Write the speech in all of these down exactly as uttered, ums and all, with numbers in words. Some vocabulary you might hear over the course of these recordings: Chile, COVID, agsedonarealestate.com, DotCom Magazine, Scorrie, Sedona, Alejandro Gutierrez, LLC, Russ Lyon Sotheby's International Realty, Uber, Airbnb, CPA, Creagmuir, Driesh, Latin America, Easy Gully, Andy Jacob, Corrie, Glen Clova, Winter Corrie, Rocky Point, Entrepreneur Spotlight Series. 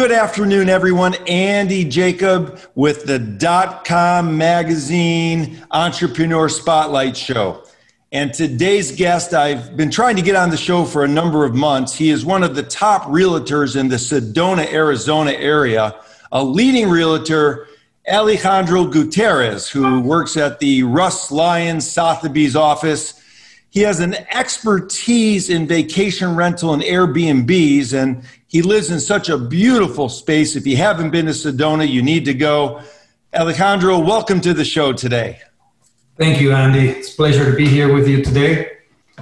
Good afternoon, everyone. Andy Jacob with the DotCom Magazine Entrepreneur Spotlight Show. And today's guest, I've been trying to get on the show for a number of months. He is one of the top realtors in the Sedona, Arizona area, a leading realtor, Alejandro Gutierrez, who works at the Russ Lyon Sotheby's office. He has an expertise in vacation rental and Airbnbs, and he lives in such a beautiful space. If you haven't been to Sedona, you need to go. Alejandro, welcome to the show today. Thank you, Andy. It's a pleasure to be here with you today.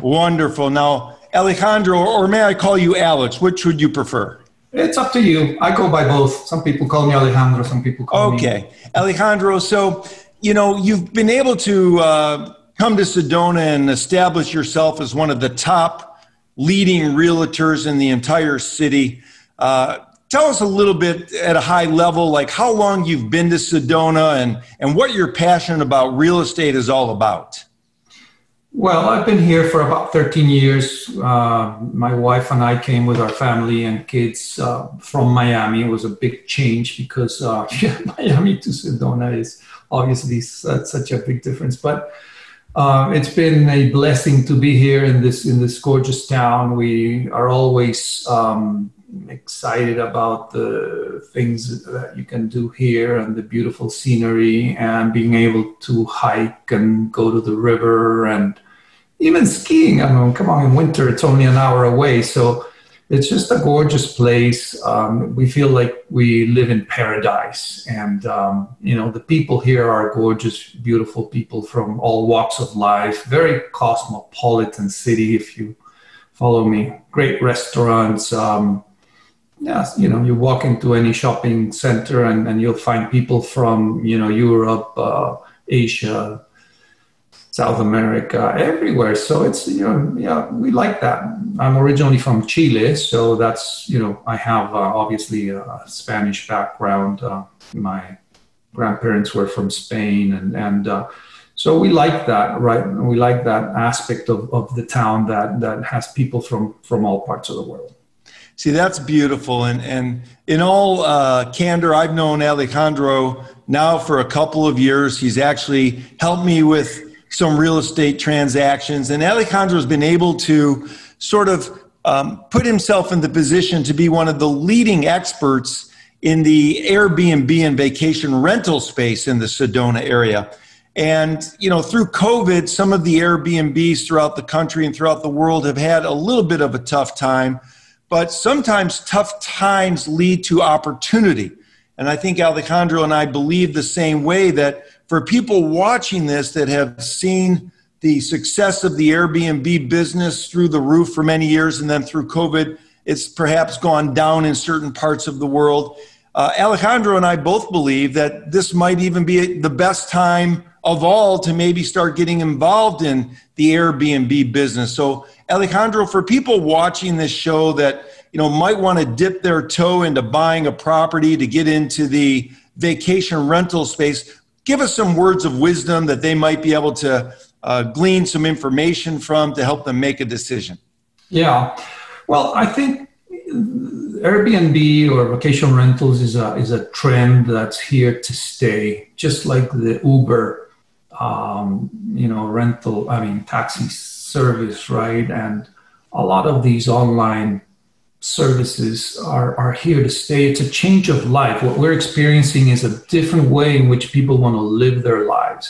Wonderful. Now, Alejandro, or may I call you Alex? Which would you prefer? It's up to you. I go by both. Some people call me Alejandro, some people call me. Okay. Alejandro, so, you know, you've been able to uh, come to Sedona and establish yourself as one of the top leading realtors in the entire city. Uh, tell us a little bit at a high level, like how long you've been to Sedona and, and what your passion about real estate is all about. Well, I've been here for about thirteen years. Uh, my wife and I came with our family and kids uh, from Miami. It was a big change because uh, Miami to Sedona is obviously such a big difference. But Uh, it's been a blessing to be here in this in this gorgeous town. We are always um, excited about the things that you can do here and the beautiful scenery and being able to hike and go to the river and even skiing. I mean, come on, in winter, it's only an hour away. So it's just a gorgeous place. Um, we feel like we live in paradise. And, um, you know, the people here are gorgeous, beautiful people from all walks of life. Very cosmopolitan city, if you follow me. Great restaurants. Um, yeah, you know, you walk into any shopping center and, and you'll find people from, you know, Europe, uh, Asia, South America, everywhere. So it's, you know, yeah, we like that. I'm originally from Chile, so that's, you know, I have uh, obviously a Spanish background. Uh, my grandparents were from Spain, and, and uh, so we like that, right? We like that aspect of, of the town that, that has people from, from all parts of the world. See, that's beautiful. And, and in all uh, candor, I've known Alejandro now for a couple of years. He's actually helped me with some real estate transactions. And Alejandro has been able to sort of um, put himself in the position to be one of the leading experts in the Airbnb and vacation rental space in the Sedona area. And, you know, through COVID, some of the Airbnbs throughout the country and throughout the world have had a little bit of a tough time, but sometimes tough times lead to opportunity. And I think Alejandro and I believe the same way, that for people watching this that have seen the success of the Airbnb business through the roof for many years, and then through COVID, it's perhaps gone down in certain parts of the world. Uh, Alejandro and I both believe that this might even be the best time of all to maybe start getting involved in the Airbnb business. So Alejandro, for people watching this show that, you know, might want to dip their toe into buying a property to get into the vacation rental space, give us some words of wisdom that they might be able to uh, glean some information from to help them make a decision. Yeah, well, I think Airbnb or vacation rentals is a, is a trend that's here to stay, just like the Uber, um, you know, rental, I mean, taxi service, right? And a lot of these online services are, are here to stay. It's a change of life. What we're experiencing is a different way in which people want to live their lives.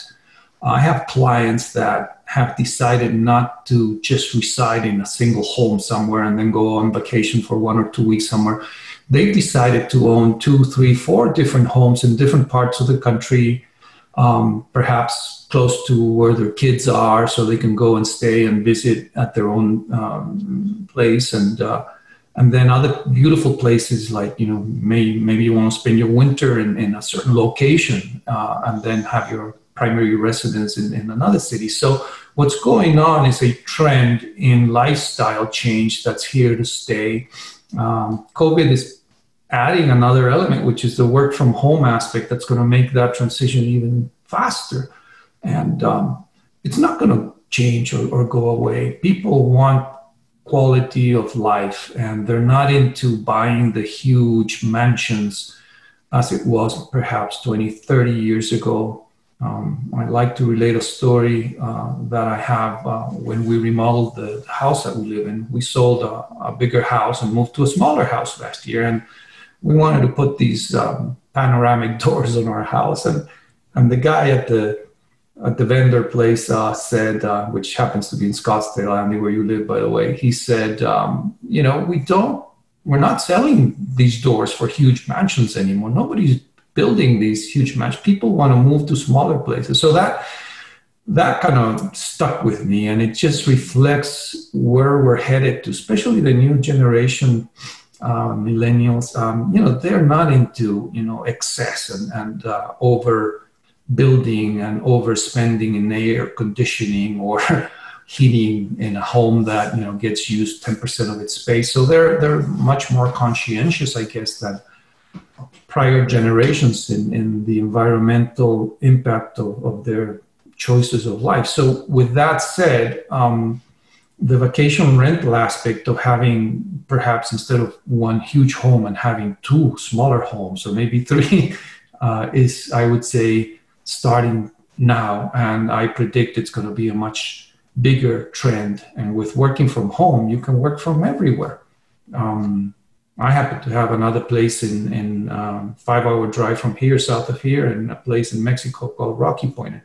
Uh, I have clients that have decided not to just reside in a single home somewhere and then go on vacation for one or two weeks somewhere. They've decided to own two, three, four different homes in different parts of the country, um, perhaps close to where their kids are, so they can go and stay and visit at their own um, place. And uh, And then other beautiful places, like, you know, may, maybe you want to spend your winter in, in a certain location uh, and then have your primary residence in, in another city. So what's going on is a trend in lifestyle change that's here to stay. Um, COVID is adding another element, which is the work from home aspect that's going to make that transition even faster. And um, it's not going to change or, or go away. People want quality of life, and they're not into buying the huge mansions as it was perhaps twenty, thirty years ago. Um, I like to relate a story uh, that I have uh, when we remodeled the house that we live in. We sold a, a bigger house and moved to a smaller house last year, and we wanted to put these um, panoramic doors on our house. And, and the guy at the at the vendor place uh, said, uh, which happens to be in Scottsdale, Andy, where you live, by the way, he said, um, you know, we don't, we're not selling these doors for huge mansions anymore. Nobody's building these huge mansions. People want to move to smaller places. So that that kind of stuck with me, and it just reflects where we're headed to, especially the new generation, uh, millennials. Um, you know, they're not into, you know, excess and, and uh, overbuilding and overspending in air conditioning or heating in a home that, you know, gets used ten percent of its space. So they're they're much more conscientious, I guess, than prior generations in, in the environmental impact of, of their choices of life. So with that said, um, the vacation rental aspect of having perhaps instead of one huge home and having two smaller homes or maybe three uh, is, I would say, starting now. And I predict it's going to be a much bigger trend. And with working from home, you can work from everywhere. Um, I happen to have another place in, in um, five-hour drive from here, south of here, and a place in Mexico called Rocky Point.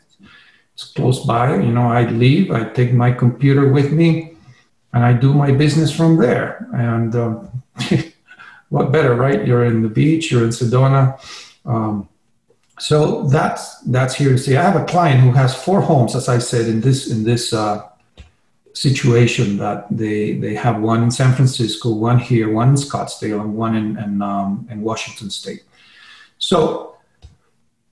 It's close by. You know, I leave, I take my computer with me, and I do my business from there. And um, what better, right? You're in the beach, you're in Sedona. Um, so that's that's here to see. I have a client who has four homes, as I said, in this in this. Uh, situation that they they have one in San Francisco, one here, one in Scottsdale, and one in in, um, in Washington State. So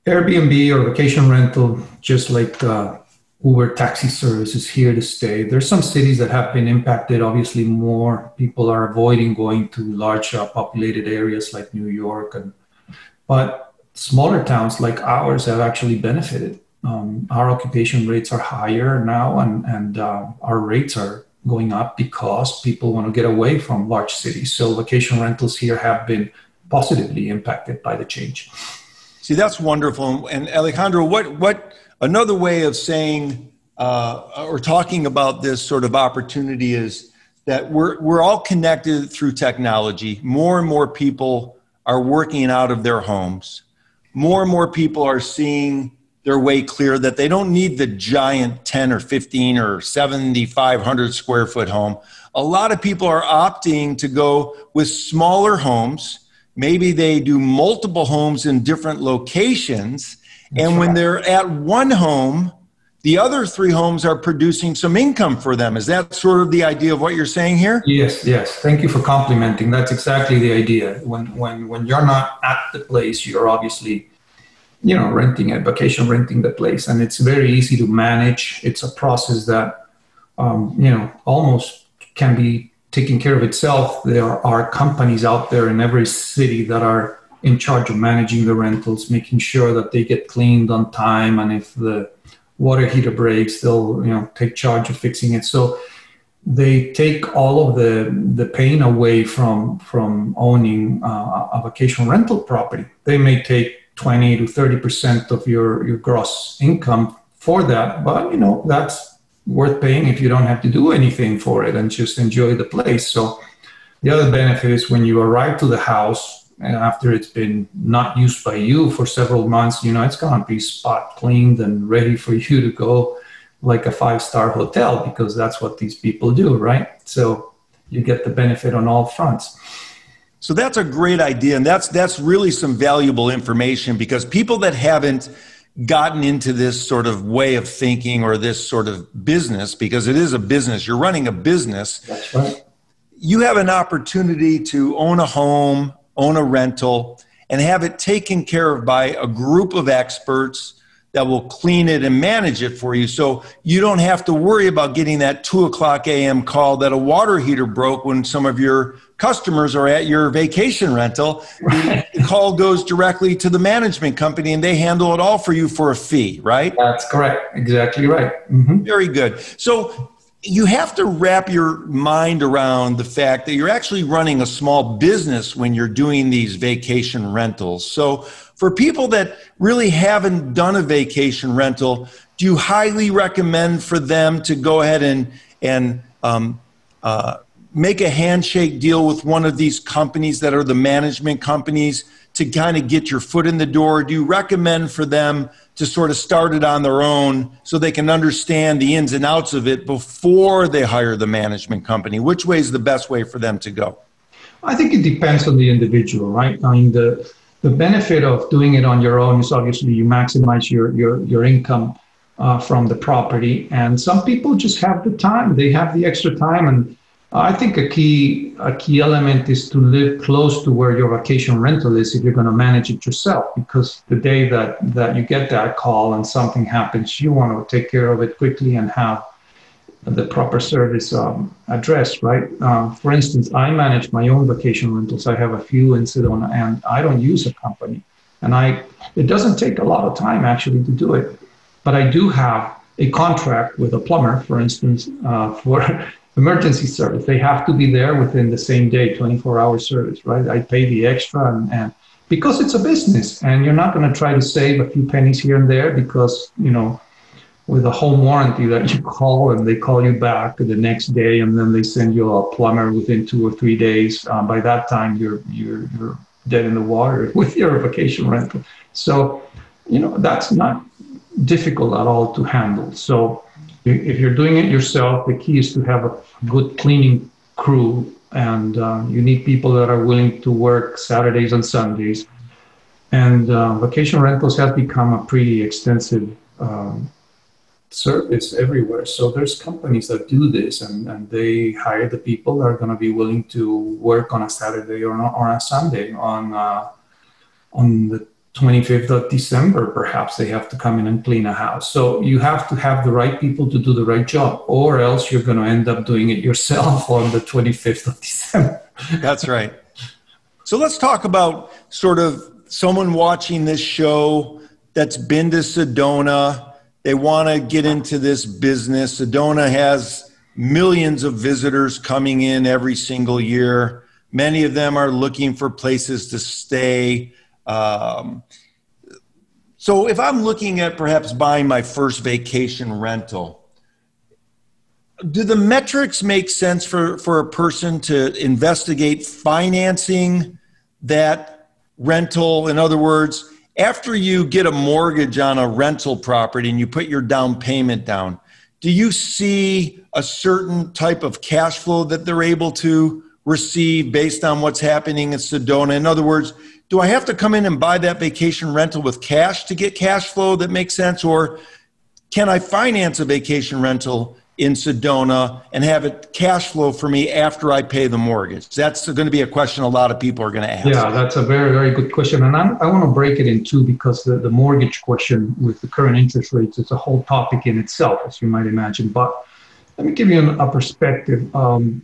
Airbnb or vacation rental, just like uh, Uber taxi service, is here to stay. There's some cities that have been impacted. Obviously, more people are avoiding going to large uh, populated areas like New York, and but smaller towns like ours have actually benefited. Um, our occupation rates are higher now, and, and uh, our rates are going up because people want to get away from large cities. So vacation rentals here have been positively impacted by the change. See, that's wonderful. And Alejandro, what, what another way of saying uh, or talking about this sort of opportunity is that we're, we're all connected through technology. More and more people are working out of their homes. More and more people are seeing their way clear that they don't need the giant ten or fifteen or seventy-five hundred square foot home. A lot of people are opting to go with smaller homes. Maybe they do multiple homes in different locations. That's and right. When they're at one home, the other three homes are producing some income for them. Is that sort of the idea of what you're saying here? Yes, yes. Thank you for complimenting. That's exactly the idea. When, when, when you're not at the place, you're obviously, you know, renting it, vacation renting the place. And it's very easy to manage. It's a process that, um, you know, almost can be taken care of itself. There are companies out there in every city that are in charge of managing the rentals, making sure that they get cleaned on time. And if the water heater breaks, they'll, you know, take charge of fixing it. So they take all of the, the pain away from, from owning uh, a vacation rental property. They may take twenty to thirty percent of your, your gross income for that. But, you know, that's worth paying if you don't have to do anything for it and just enjoy the place. So the other benefit is when you arrive to the house and after it's been not used by you for several months, you know, it's going to be spot cleaned and ready for you to go like a five-star hotel, because that's what these people do, right? So you get the benefit on all fronts. So that's a great idea, and that's that's really some valuable information, because people that haven't gotten into this sort of way of thinking or this sort of business, because it is a business, you're running a business, that's right. You have an opportunity to own a home, own a rental, and have it taken care of by a group of experts that will clean it and manage it for you. So you don't have to worry about getting that two o'clock a m call that a water heater broke when some of your customers are at your vacation rental. Right. The call goes directly to the management company and they handle it all for you for a fee, right? That's correct. Exactly right. Mm-hmm. Very good. So you have to wrap your mind around the fact that you're actually running a small business when you're doing these vacation rentals. So for people that really haven't done a vacation rental, do you highly recommend for them to go ahead and, and um, uh, make a handshake deal with one of these companies that are the management companies to kind of get your foot in the door? Do you recommend for them to sort of start it on their own so they can understand the ins and outs of it before they hire the management company? Which way is the best way for them to go? I think it depends on the individual, right? I mean, the, the benefit of doing it on your own is obviously you maximize your, your, your income uh, from the property. And some people just have the time. They have the extra time. And I think a key a key element is to live close to where your vacation rental is if you're going to manage it yourself, because the day that, that you get that call and something happens, you want to take care of it quickly and have the proper service um, addressed, right? Um, for instance, I manage my own vacation rentals. I have a few in Sedona, and I don't use a company. And I it doesn't take a lot of time, actually, to do it. But I do have a contract with a plumber, for instance, uh, for... emergency service. They have to be there within the same day, twenty-four hour service, right? I pay the extra and, and because it's a business and you're not going to try to save a few pennies here and there because, you know, with a home warranty that you call and they call you back the next day and then they send you a plumber within two or three days. Uh, by that time, you're, you're, you're dead in the water with your vacation rental. So, you know, that's not difficult at all to handle. So, if you're doing it yourself, the key is to have a good cleaning crew, and uh, you need people that are willing to work Saturdays and Sundays. And uh, vacation rentals have become a pretty extensive um, service everywhere. So there's companies that do this, and, and they hire the people that are going to be willing to work on a Saturday or not, or on a Sunday on uh, on the twenty-fifth of December, perhaps they have to come in and clean a house. So you have to have the right people to do the right job, or else you're going to end up doing it yourself on the twenty-fifth of December. That's right. So let's talk about sort of someone watching this show that's been to Sedona. They want to get into this business. Sedona has millions of visitors coming in every single year. Many of them are looking for places to stay. Um, so if I'm looking at perhaps buying my first vacation rental, do the metrics make sense for, for a person to investigate financing that rental? In other words, after you get a mortgage on a rental property and you put your down payment down, do you see a certain type of cash flow that they're able to receive based on what's happening in Sedona? In other words, do I have to come in and buy that vacation rental with cash to get cash flow that makes sense? Or can I finance a vacation rental in Sedona and have it cash flow for me after I pay the mortgage? That's going to be a question a lot of people are going to ask. Yeah, that's a very, very good question. And I'm, I want to break it in two because the, the mortgage question with the current interest rates is a whole topic in itself, as you might imagine. But let me give you a perspective. Um,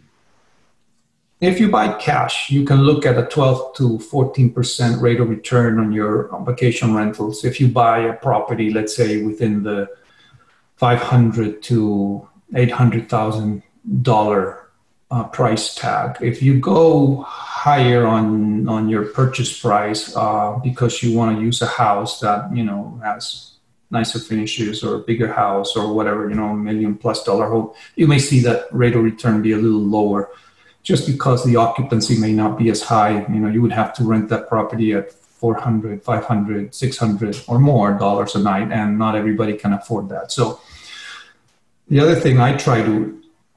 If you buy cash, you can look at a twelve to fourteen percent rate of return on your vacation rentals. If you buy a property, let's say within the five hundred thousand to eight hundred thousand dollars uh, price tag, if you go higher on, on your purchase price uh, because you want to use a house that, you know, has nicer finishes or a bigger house or whatever, you know, a million plus dollar home, you may see that rate of return be a little lower, just because the occupancy may not be as high. You know, you would have to rent that property at four hundred, five hundred, six hundred or more dollars a night, and not everybody can afford that. So the other thing I try to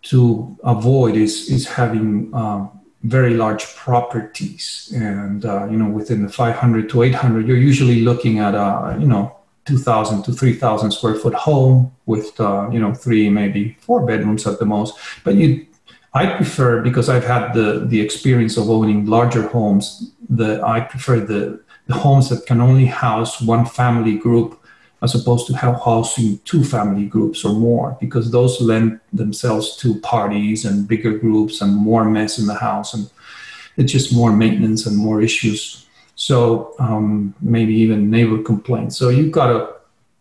to avoid is, is having um, very large properties. And, uh, you know, within the five hundred to eight hundred, you're usually looking at, uh, you know, two thousand to three thousand square foot home with, uh, you know, three, maybe four bedrooms at the most. But you I prefer, because I've had the, the experience of owning larger homes, the, I prefer the, the homes that can only house one family group as opposed to housing two family groups or more, because those lend themselves to parties and bigger groups and more mess in the house. And it's just more maintenance and more issues. So um, maybe even neighbor complaints. So you've got to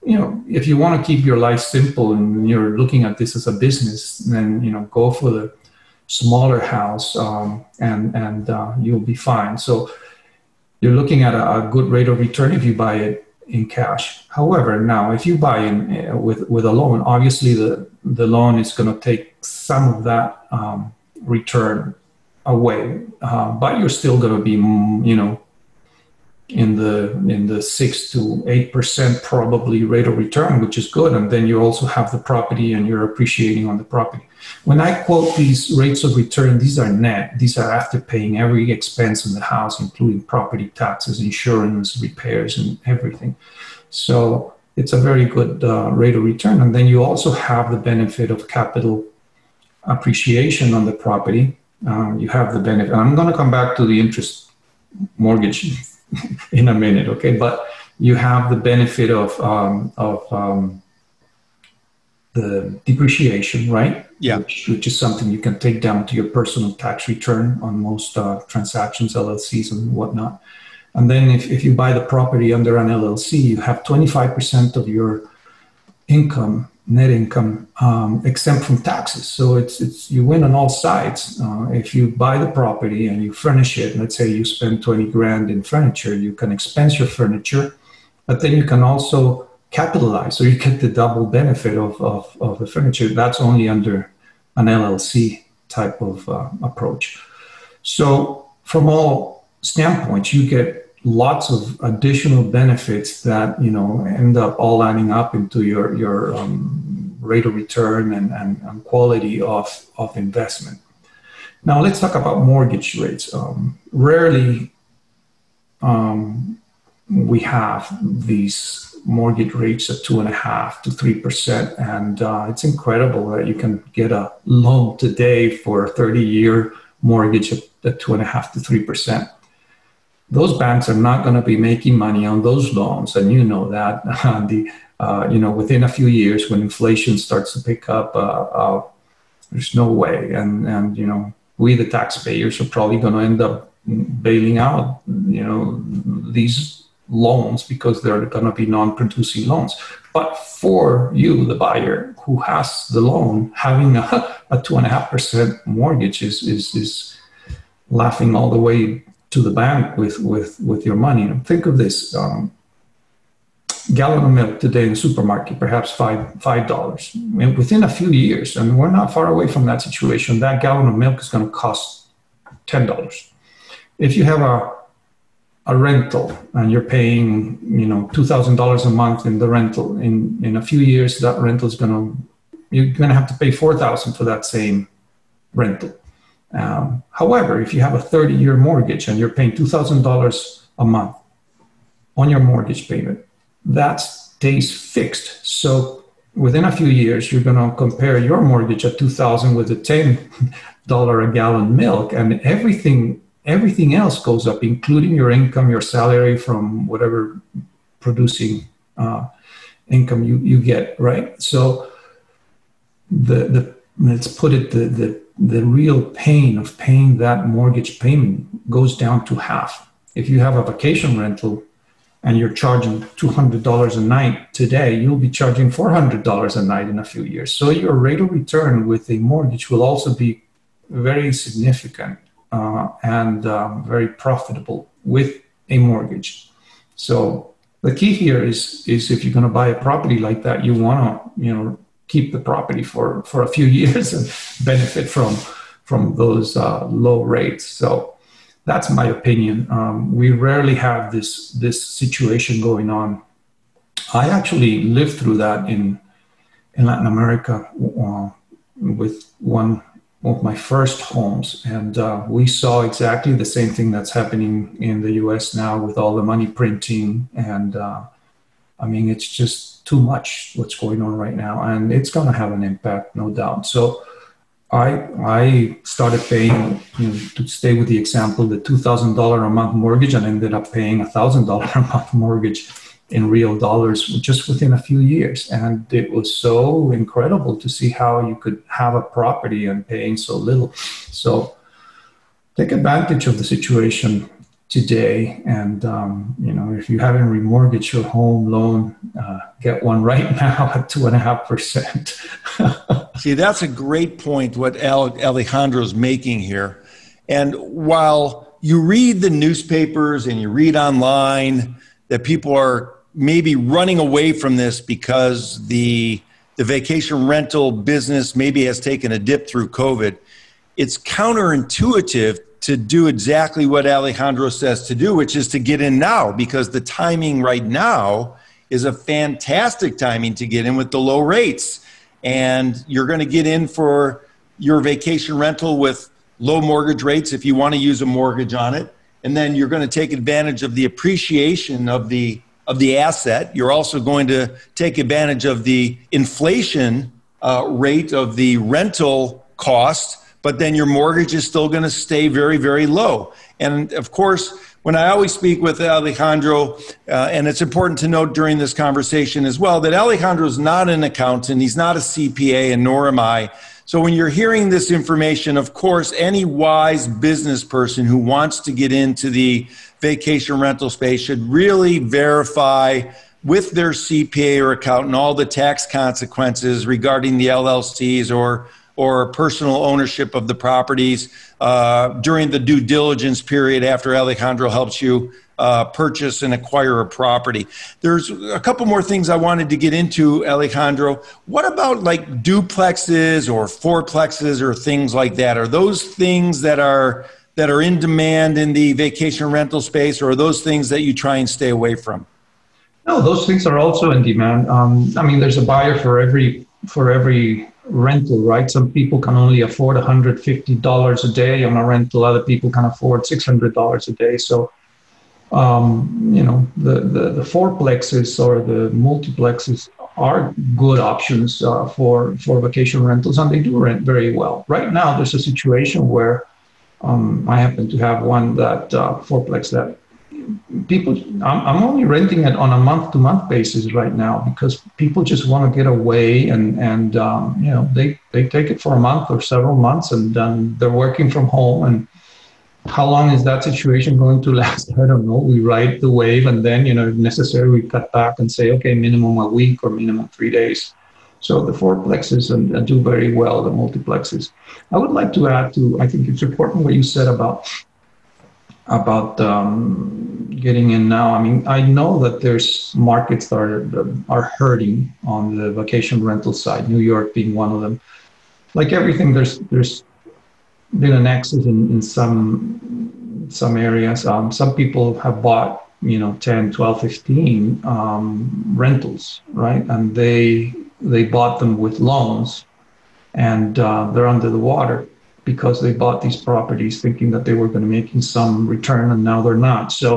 you know, if you want to keep your life simple and you're looking at this as a business, then, you know, go for the smaller house, um, and, and uh, you'll be fine. So you're looking at a, a good rate of return if you buy it in cash. However, now if you buy in uh, with, with a loan, obviously the, the loan is going to take some of that um, return away, uh, but you're still going to be, you know, in the in the six to eight percent probably rate of return, which is good. And then you also have the property and you're appreciating on the property. When I quote these rates of return, these are net. These are after paying every expense in the house, including property taxes, insurance, repairs, and everything. So it's a very good uh, rate of return. And then you also have the benefit of capital appreciation on the property. Um, you have the benefit. And I'm going to come back to the interest mortgage in a minute, okay? But you have the benefit of um, of um, the depreciation, right? Yeah. Which, which is something you can take down to your personal tax return on most uh, transactions, L L Cs and whatnot. And then if, if you buy the property under an L L C, you have twenty-five percent of your income, net income, um, exempt from taxes. So it's, it's you win on all sides. Uh, if you buy the property and you furnish it, let's say you spend twenty grand in furniture, you can expense your furniture, but then you can also capitalize. So you get the double benefit of, of, of the furniture. That's only under an L L C type of uh, approach. So from all standpoints, you get lots of additional benefits that, you know, end up all adding up into your, your um, rate of return and, and, and quality of, of investment. Now, let's talk about mortgage rates. Um, rarely um, we have these mortgage rates of two and a half to three percent. And uh, it's incredible that you can get a loan today for a thirty year mortgage at two and a half to three percent. Those banks are not going to be making money on those loans, and you know that. the, uh, you know, within a few years, when inflation starts to pick up, uh, uh, there's no way. And and you know, we the taxpayers are probably going to end up bailing out, you know, these loans because they're going to be non-producing loans. But for you, the buyer who has the loan, having a, a two and a half percent mortgage is is is laughing all the way to the bank with, with, with your money. And think of this, um, gallon of milk today in the supermarket, perhaps five, five dollars. And within a few years, I mean, we're not far away from that situation, that gallon of milk is going to cost ten dollars. If you have a, a rental and you're paying, you know, two thousand dollars a month in the rental, in, in a few years, that rental is going to, you're going to have to pay four thousand dollars for that same rental. Um, however, if you have a thirty year mortgage and you're paying two thousand dollars a month on your mortgage payment, that stays fixed. So within a few years, you're going to compare your mortgage at two thousand dollars with the ten dollars a gallon milk, and everything, everything else goes up, including your income, your salary from whatever producing uh, income you, you get, right? So the, the, let's put it, the, the the real pain of paying that mortgage payment goes down to half. If you have a vacation rental and you're charging two hundred dollars a night today, you'll be charging four hundred dollars a night in a few years. So your rate of return with a mortgage will also be very significant uh, and um, very profitable with a mortgage. So the key here is, is if you're going to buy a property like that, you want to, you know, keep the property for, for a few years and benefit from, from those uh, low rates. So that's my opinion. Um, we rarely have this, this situation going on. I actually lived through that in, in Latin America uh, with one of my first homes. And uh, we saw exactly the same thing that's happening in the U S now with all the money printing. And uh, I mean, it's just too much what's going on right now, and it's going to have an impact, no doubt. So I I started paying, you know, to stay with the example, the two thousand dollars a month mortgage, and ended up paying one thousand dollars a month mortgage in real dollars just within a few years. And it was so incredible to see how you could have a property and paying so little. So take advantage of the situation today. And, um, you know, if you haven't remortgaged your home loan, uh, get one right now at two and a half percent. See, that's a great point, what Alejandro's making here. And while you read the newspapers and you read online that people are maybe running away from this because the, the vacation rental business maybe has taken a dip through COVID, it's counterintuitive to do exactly what Alejandro says to do, which is to get in now, because the timing right now is a fantastic timing to get in with the low rates. And you're going to get in for your vacation rental with low mortgage rates if you want to use a mortgage on it. And then you're going to take advantage of the appreciation of the of the asset. You're also going to take advantage of the inflation uh, rate of the rental cost, but then your mortgage is still going to stay very, very low. And of course, when I always speak with Alejandro, uh, and it's important to note during this conversation as well, that Alejandro's not an accountant, he's not a C P A, and nor am I. So when you're hearing this information, of course, any wise business person who wants to get into the vacation rental space should really verify with their C P A or accountant all the tax consequences regarding the L L Cs or, or personal ownership of the properties uh, during the due diligence period after Alejandro helps you uh, purchase and acquire a property. There's a couple more things I wanted to get into, Alejandro. What about like duplexes or fourplexes or things like that? Are those things that are that are in demand in the vacation rental space, or are those things that you try and stay away from? No, those things are also in demand. Um, I mean, there's a buyer for every for every rental, right? Some people can only afford one hundred fifty dollars a day on a rental. Other people can afford six hundred dollars a day. So, um, you know, the, the, the fourplexes or the multiplexes are good options uh, for, for vacation rentals, and they do rent very well. Right now, there's a situation where Um, I happen to have one that uh, fourplex that people, I'm, I'm only renting it on a month to month basis right now because people just want to get away and, and um, you know, they, they take it for a month or several months, and then they're working from home. And how long is that situation going to last? I don't know. We ride the wave, and then, you know, if necessary, we cut back and say, okay, minimum a week or minimum three days. So the fourplexes and, and do very well, the multiplexes. I would like to add to, I think it's important what you said about, about um, getting in now. I mean, I know that there's markets that are, are hurting on the vacation rental side, New York being one of them. Like everything, there's, there's been an excess in, in some, some areas. Um, some people have bought, you know, ten, twelve, fifteen um, rentals, right? And they... They bought them with loans, and uh, they're under the water because they bought these properties thinking that they were going to be making some return, and now they're not. So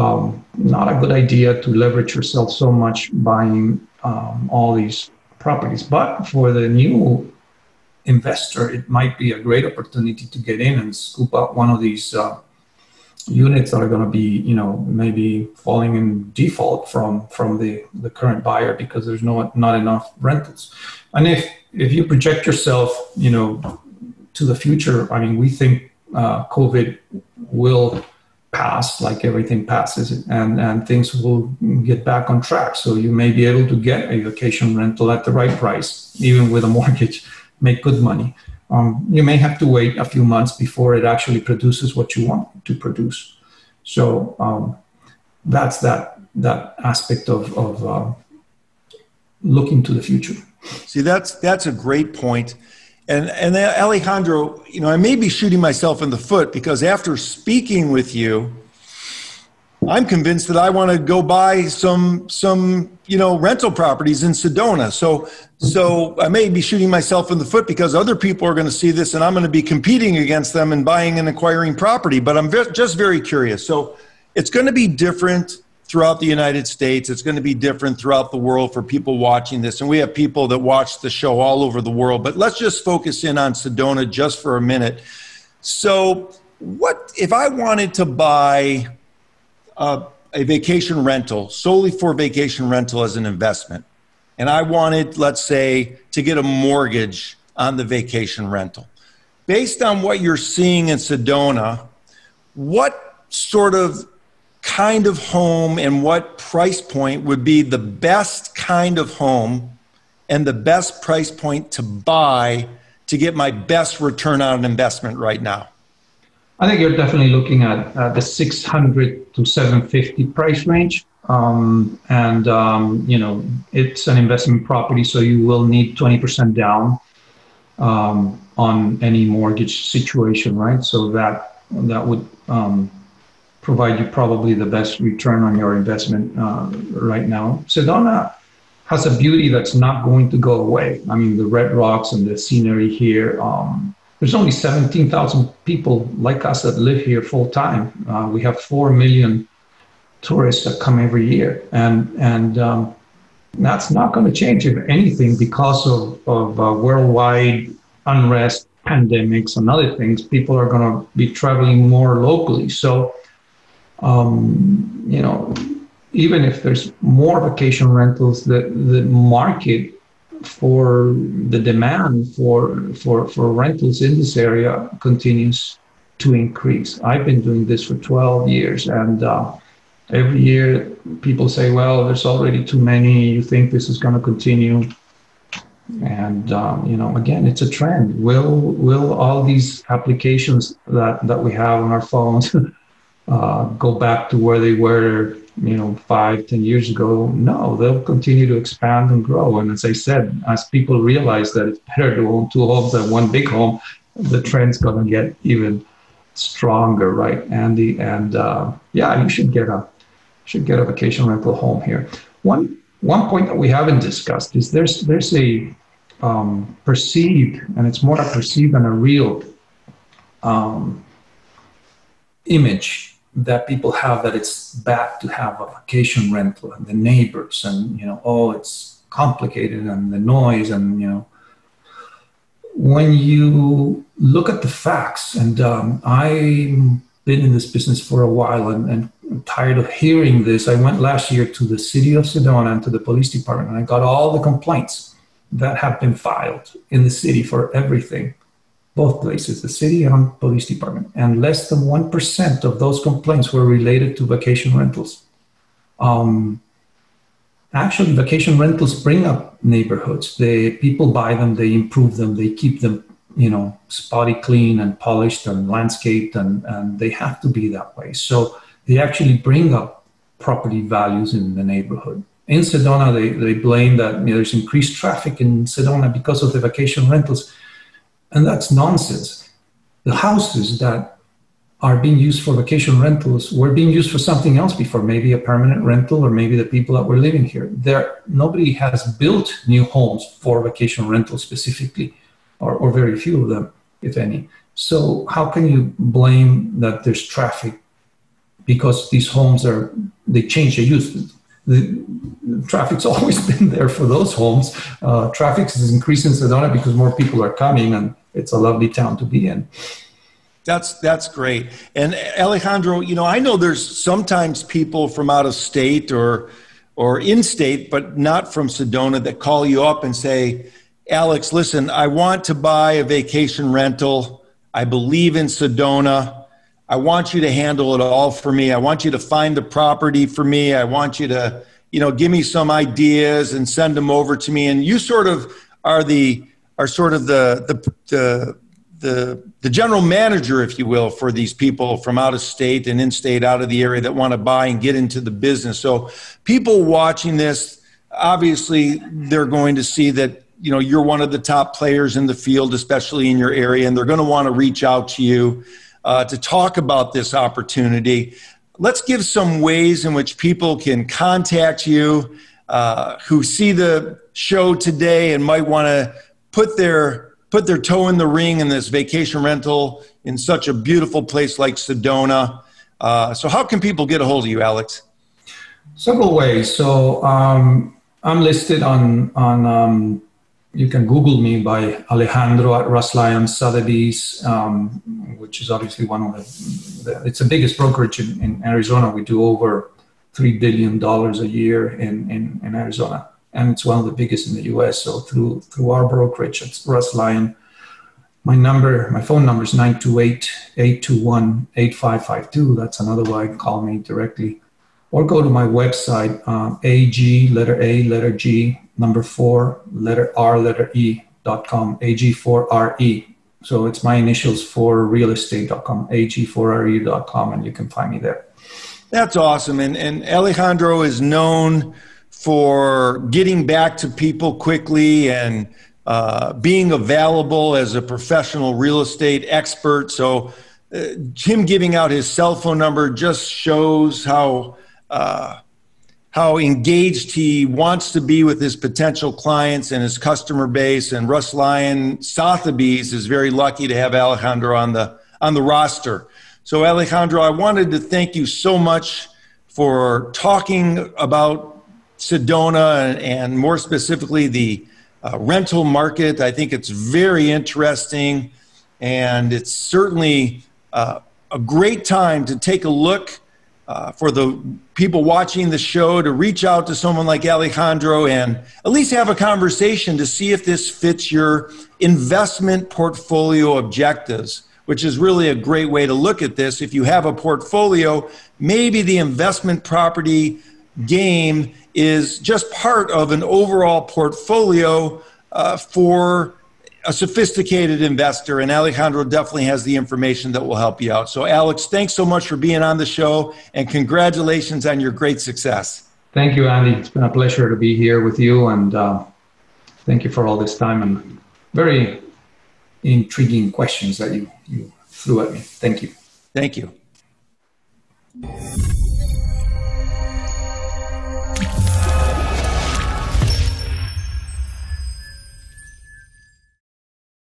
um, not a good idea to leverage yourself so much buying um, all these properties. But for the new investor, it might be a great opportunity to get in and scoop up one of these uh, units that are going to be, you know, maybe falling in default from from the, the current buyer because there's no not enough rentals. And if if you project yourself, you know, to the future, I mean, we think uh, COVID will pass, like everything passes, and and things will get back on track. So you may be able to get a vacation rental at the right price, even with a mortgage, make good money. Um, you may have to wait a few months before it actually produces what you want to produce. So um, that's that that aspect of, of uh, looking to the future. See, that's that's a great point. And, and Alejandro, you know, I may be shooting myself in the foot because after speaking with you, I'm convinced that I want to go buy some, some, you know, rental properties in Sedona. So, so I may be shooting myself in the foot because other people are going to see this and I'm going to be competing against them and buying and acquiring property, but I'm ve- just very curious. So it's going to be different throughout the United States. It's going to be different throughout the world for people watching this. And we have people that watch the show all over the world, but let's just focus in on Sedona just for a minute. So what, if I wanted to buy Uh, a vacation rental solely for vacation rental as an investment, and I wanted, let's say, to get a mortgage on the vacation rental, based on what you're seeing in Sedona, what sort of kind of home and what price point would be the best kind of home and the best price point to buy to get my best return on an investment right now? I think you're definitely looking at uh, the six hundred to seven fifty price range. Um, and, um, you know, it's an investment property, so you will need twenty percent down um, on any mortgage situation, right? So that, that would um, provide you probably the best return on your investment uh, right now. Sedona has a beauty that's not going to go away. I mean, the red rocks and the scenery here, um, there's only seventeen thousand people like us that live here full time. Uh, we have four million tourists that come every year. And, and um, that's not going to change, if anything, because of, of uh, worldwide unrest, pandemics, and other things. People are going to be traveling more locally. So, um, you know, even if there's more vacation rentals, the, the market for the demand for, for, for rentals in this area continues to increase. I've been doing this for twelve years, and uh, every year people say, well, there's already too many, you think this is going to continue. And, um, you know, again, it's a trend. Will, will all these applications that, that we have on our phones uh, go back to where they were, you know, five, ten years ago? No, they'll continue to expand and grow. And as I said, as people realize that it's better to own two homes than one big home, the trend's going to get even stronger, right, Andy? And uh, yeah, you should get a should get a vacation rental home here. One one point that we haven't discussed is there's there's a um, perceived, and it's more a perceived than a real um, image that people have, that it's bad to have a vacation rental and the neighbors and, you know, oh, it's complicated and the noise and, you know. When you look at the facts, and um, I've been in this business for a while and, and I'm tired of hearing this. I went last year to the city of Sedona and to the police department, and I got all the complaints that have been filed in the city for everything. Both places, the city and police department, and less than one percent of those complaints were related to vacation rentals. Um, actually, vacation rentals bring up neighborhoods. They, people buy them, they improve them, they keep them, you know, spotty clean and polished and landscaped, and, and they have to be that way. So they actually bring up property values in the neighborhood. In Sedona, they, they blame that, you know, there's increased traffic in Sedona because of the vacation rentals. And that's nonsense. The houses that are being used for vacation rentals were being used for something else before, maybe a permanent rental, or maybe the people that were living here. There, nobody has built new homes for vacation rentals specifically, or, or very few of them, if any. So how can you blame that there's traffic because these homes are, they change their use? The, the traffic's always been there for those homes. Uh, traffic is increasing in Sedona because more people are coming, and it's a lovely town to be in. That's, that's great. And Alejandro, you know, I know there's sometimes people from out of state or, or in state, but not from Sedona, that call you up and say, Alex, listen, I want to buy a vacation rental. I believe in Sedona. I want you to handle it all for me. I want you to find the property for me. I want you to, you know, give me some ideas and send them over to me. And you sort of are the, are sort of the, the, the, the, the general manager, if you will, for these people from out of state and in state, out of the area, that want to buy and get into the business. So people watching this, obviously they're going to see that, you know, you're one of the top players in the field, especially in your area, and they're going to want to reach out to you uh, to talk about this opportunity. Let's give some ways in which people can contact you uh, who see the show today and might want to put their, put their toe in the ring in this vacation rental in such a beautiful place like Sedona. Uh, so how can people get a hold of you, Alex? Several ways. So um, I'm listed on, on um, you can Google me by Alejandro at Russ Lyon Sotheby's, um, which is obviously one of the, the it's the biggest brokerage in, in Arizona. We do over three billion dollars a year in, in, in Arizona. And it's one of the biggest in the U S. So through, through our brokerage, it's Russ Lyon. My number, my phone number is nine two eight, eight two one, eight five five two. That's another way you can call me directly. Or go to my website, um, A G, letter A, letter G, number four, letter R, letter E, dot com, A G four R E. So it's my initials for real estate dot com, A G four R E dot com, and you can find me there. That's awesome. And, and Alejandro is known for getting back to people quickly and uh, being available as a professional real estate expert. So uh, him giving out his cell phone number just shows how uh, how engaged he wants to be with his potential clients and his customer base. And Russ Lyon Sotheby's is very lucky to have Alejandro on the on the roster. So Alejandro, I wanted to thank you so much for talking about Sedona and, and more specifically the uh, rental market. I think it's very interesting, and it's certainly uh, a great time to take a look uh, for the people watching the show to reach out to someone like Alejandro and at least have a conversation to see if this fits your investment portfolio objectives, which is really a great way to look at this. If you have a portfolio, maybe the investment property game is just part of an overall portfolio uh, for a sophisticated investor, and Alejandro definitely has the information that will help you out. So Alex, thanks so much for being on the show, and congratulations on your great success. Thank you, Andy. It's been a pleasure to be here with you, and uh, thank you for all this time and very intriguing questions that you, you threw at me. Thank you. Thank you.